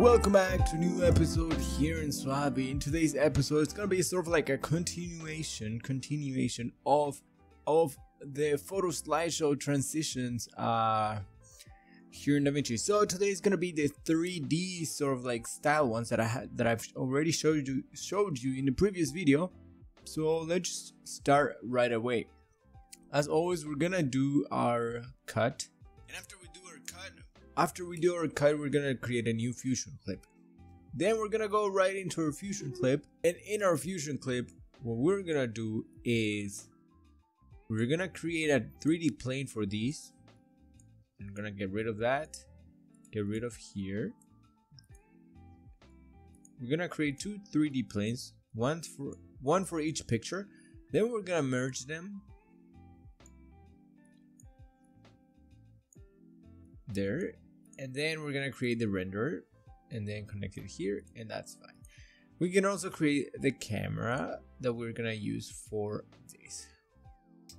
Welcome back to a new episode here in Swabi. In today's episode, it's gonna be sort of like a continuation of the photo slideshow transitions here in DaVinci. So today is gonna be the 3D sort of like style ones that I've already showed you in the previous video. So let's start right away. As always, we're gonna do our cut, and after we do our cut, we're gonna create a new fusion clip. Then we're gonna go right into our fusion clip, and in our fusion clip, what we're gonna do is we're gonna create a 3D plane for these. I'm gonna get rid of that, get rid of here. We're gonna create two 3D planes, one for each picture. Then we're gonna merge them. There, and then we're gonna create the renderer and then connect it here, and that's fine. We can also create the camera that we're gonna use for this.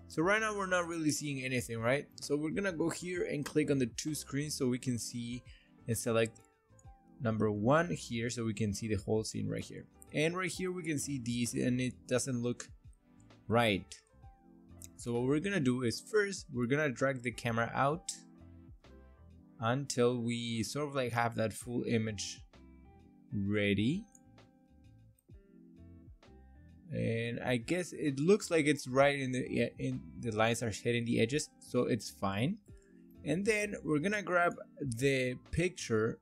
So right now we're not really seeing anything, right? So we're gonna go here and click on the two screens so we can see, and select number one here so we can see the whole scene right here. And right here we can see these, and it doesn't look right. So what we're gonna do is first we're gonna drag the camera out until we sort of like have that full image ready. And I guess it looks like it's right in the lines are hitting the edges, so it's fine. And then we're gonna grab the picture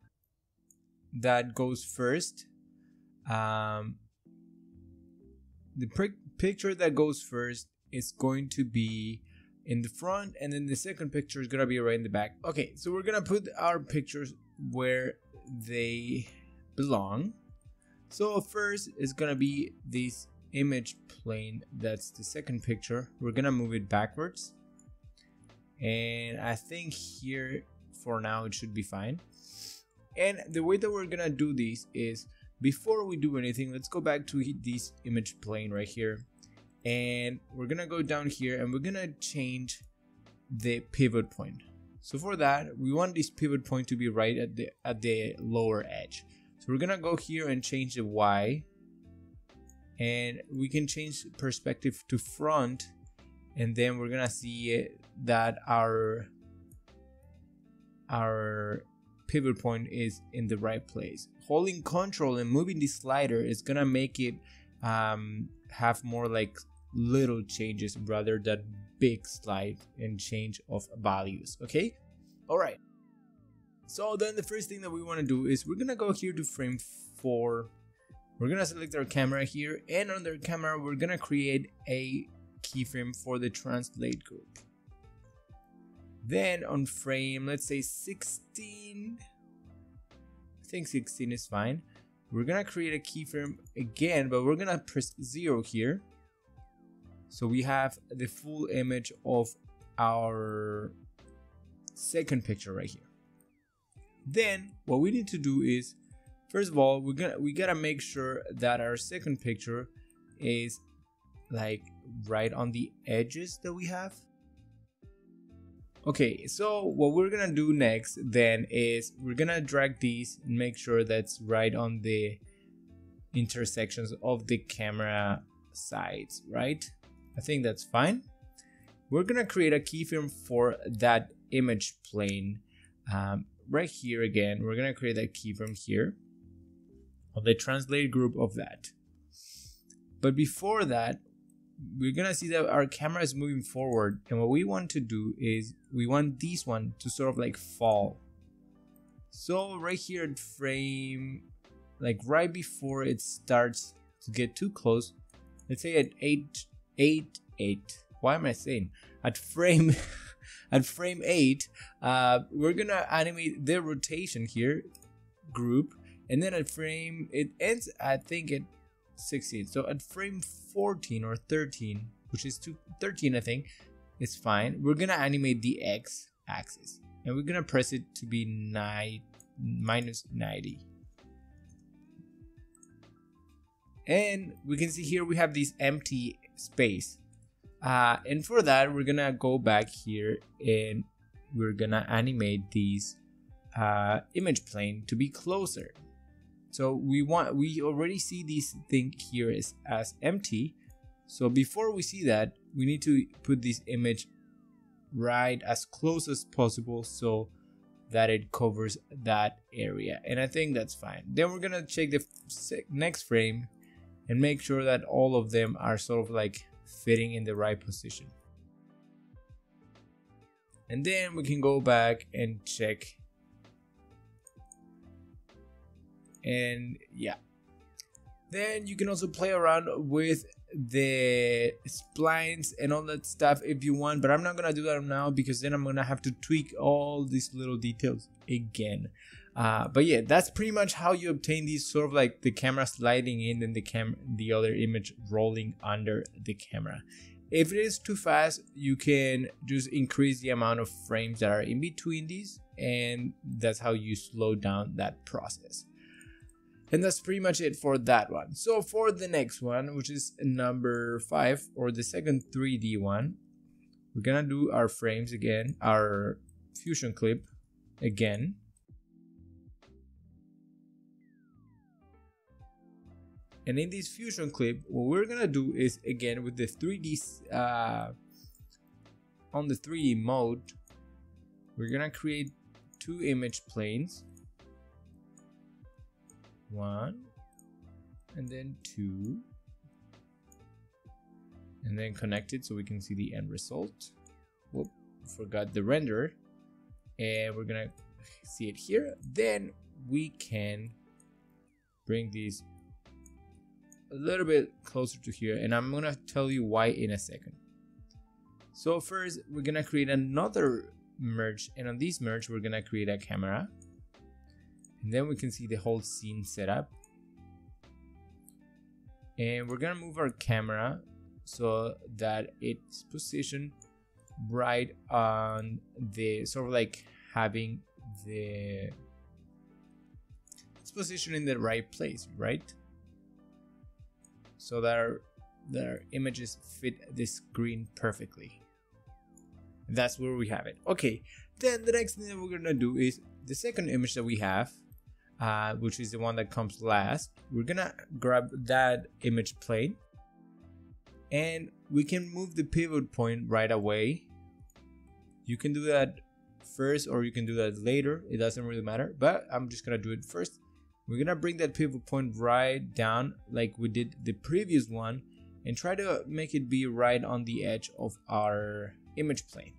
that goes first. The picture that goes first is going to be in the front, and then the second picture is gonna be right in the back. Okay, so we're gonna put our pictures where they belong. So first is gonna be this image plane, that's the second picture. We're gonna move it backwards, and I think here for now it should be fine. And the way that we're gonna do this is, before we do anything, let's go back to this image plane right here. And we're gonna go down here and we're gonna change the pivot point. So for that, we want this pivot point to be right at the lower edge. So we're gonna go here and change the Y, and we can change perspective to front, and then we're gonna see that our pivot point is in the right place. Holding control and moving the slider is gonna make it have more like little changes rather than big slide and change of values. Okay, all right. So then the first thing that we want to do is we're gonna go here to frame 4. We're gonna select our camera here, and on their camera we're gonna create a keyframe for the translate group. Then on frame, let's say 16, I think 16 is fine. We're gonna create a keyframe again, but we're gonna press 0 here. So we have the full image of our second picture right here. Then what we need to do is, first of all, we gotta make sure that our second picture is like right on the edges that we have. Okay, so what we're gonna do next then is we're gonna drag these and make sure that's right on the intersections of the camera sides, right? I think that's fine. We're gonna create a keyframe for that image plane right here again. We're gonna create a keyframe here on the translate group of that. But before that, we're gonna see that our camera is moving forward, and what we want to do is we want this one to sort of like fall. So right here at frame, like right before it starts to get too close, let's say at frame 8, we're gonna animate the rotation here group, and then at frame, it ends I think at 16. So at frame 14 or 13, which is 13 I think, is fine. We're gonna animate the X axis, and we're gonna press it to be minus 90. And we can see here we have this empty space, and for that we're gonna go back here and we're gonna animate these image plane to be closer. So we already see this thing here as empty. So before we see that, we need to put this image right as close as possible so that it covers that area. And I think that's fine. Then we're gonna check the next frame and make sure that all of them are sort of like fitting in the right position. And then we can go back and check. And yeah, then you can also play around with the splines and all that stuff if you want, but I'm not gonna do that now because then I'm gonna have to tweak all these little details again. But yeah, that's pretty much how you obtain these sort of like the camera sliding in and the other image rolling under the camera. If it is too fast, you can just increase the amount of frames that are in between these, and that's how you slow down that process. And that's pretty much it for that one. So for the next one, which is number 5, or the second 3D one, we're gonna do our frames again, our fusion clip again. And in this fusion clip, what we're gonna do is, again, with the 3D, on the 3D mode, we're gonna create 2 image planes. 1 and then 2, and then connect it so we can see the end result. Whoop, forgot the render, and we're gonna see it here. Then we can bring these a little bit closer to here, and I'm gonna tell you why in a second. So first we're gonna create another merge, and on this merge we're gonna create a camera. And then we can see the whole scene setup. And we're gonna move our camera so that it's positioned right on the sort of like having the, it's positioned in the right place, right? So that our images fit the screen perfectly. And that's where we have it. Okay, then the next thing that we're gonna do is the second image that we have, which is the one that comes last. We're gonna grab that image plane, and we can move the pivot point right away. You can do that first, or you can do that later, it doesn't really matter, but I'm just gonna do it first. We're gonna bring that pivot point right down like we did the previous one, and try to make it be right on the edge of our image plane.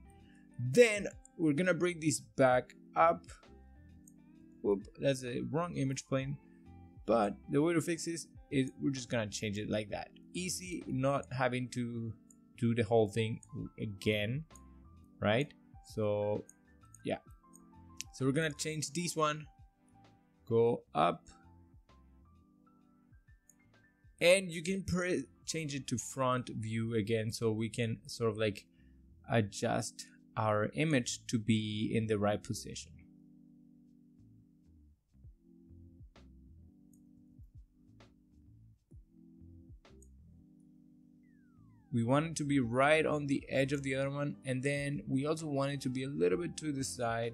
Then we're gonna bring this back up. Whoop, that's a wrong image plane, but the way to fix this is we're just gonna change it like that. Easy, not having to do the whole thing again, right? So yeah, so we're gonna change this one, go up, and you can change it to front view again so we can sort of like adjust our image to be in the right position. We want it to be right on the edge of the other one, and then we also want it to be a little bit to the side.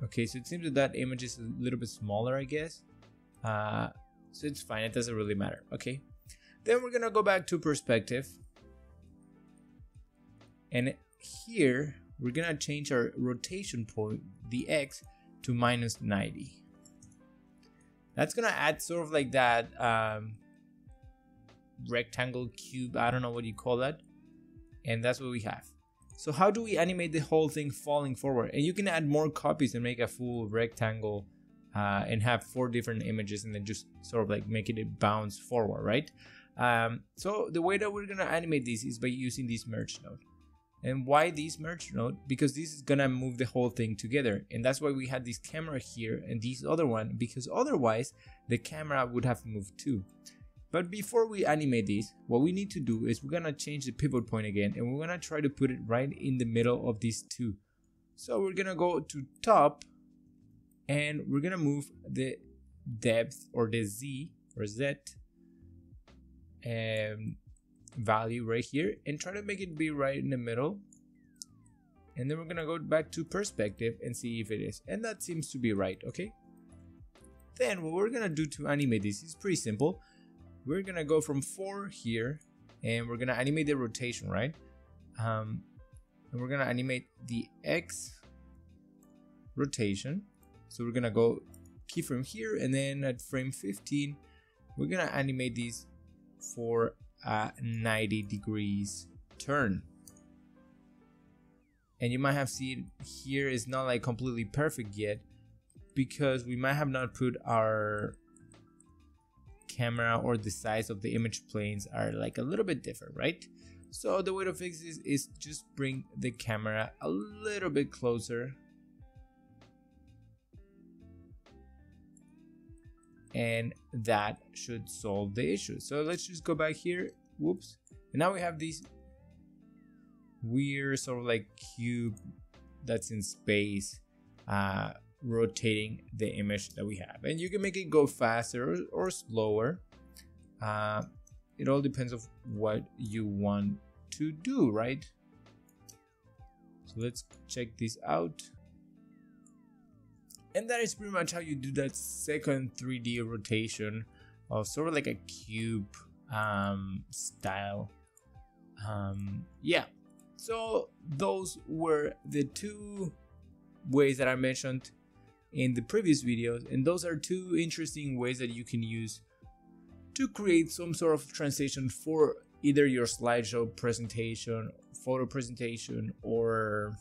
Okay, so it seems that that image is a little bit smaller, I guess. So it's fine, it doesn't really matter. Okay, then we're gonna go back to perspective, and here we're gonna change our rotation point, the X, to -90. That's gonna add sort of like that rectangle cube, I don't know what you call that. And that's what we have. So how do we animate the whole thing falling forward? And you can add more copies and make a full rectangle and have 4 different images and then just sort of like making it bounce forward, right? So the way that we're gonna animate this is by using this merge node. And why this merge node? Because this is gonna move the whole thing together, and that's why we had this camera here and this other one, because otherwise the camera would have moved too. But before we animate this, what we need to do is we're gonna change the pivot point again, and we're gonna try to put it right in the middle of these two. So we're gonna go to top, and we're gonna move the depth, or the Z or Z value right here, and try to make it be right in the middle. and then we're gonna go back to perspective and see if it is, and that seems to be right. Okay, then what we're gonna do to animate this is pretty simple. We're gonna go from 4 here and we're gonna animate the rotation, right? And we're gonna animate the X rotation. So we're gonna go keyframe here, and then at frame 15 we're gonna animate these for a 90 degrees turn. And you might have seen here is not like completely perfect yet, because we might have not put our camera or the size of the image planes are like a little bit different, right? So the way to fix this is just bring the camera a little bit closer and that should solve the issue. So let's just go back here, whoops, and now we have these weird sort of like cube that's in space rotating the image that we have, and you can make it go faster or slower. It all depends on what you want to do, right? So let's check this out. And that is pretty much how you do that second 3D rotation of sort of like a cube style. Yeah, so those were the two ways that I mentioned in the previous videos, and those are two interesting ways that you can use to create some sort of transition for either your slideshow presentation, photo presentation, or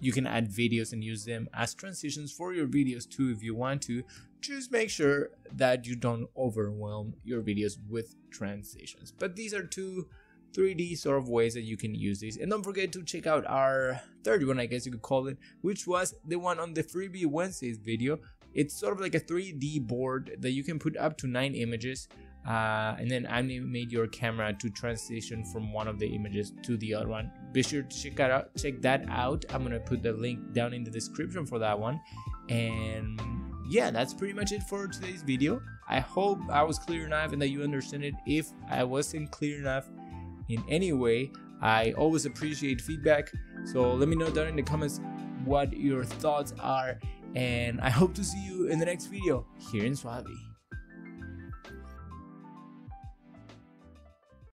you can add videos and use them as transitions for your videos too if you want to. Just make sure that you don't overwhelm your videos with transitions. But these are two 3D sort of ways that you can use these. And don't forget to check out our third one, I guess you could call it, which was the one on the Freebie Wednesdays video. It's sort of like a 3D board that you can put up to 9 images and then animate your camera to transition from one of the images to the other one. Be sure to check that out. I'm gonna put the link down in the description for that one. And yeah, that's pretty much it for today's video. I hope I was clear enough and that you understand it. If I wasn't clear enough in any way, I always appreciate feedback, so let me know down in the comments what your thoughts are, and I hope to see you in the next video here in Swabi.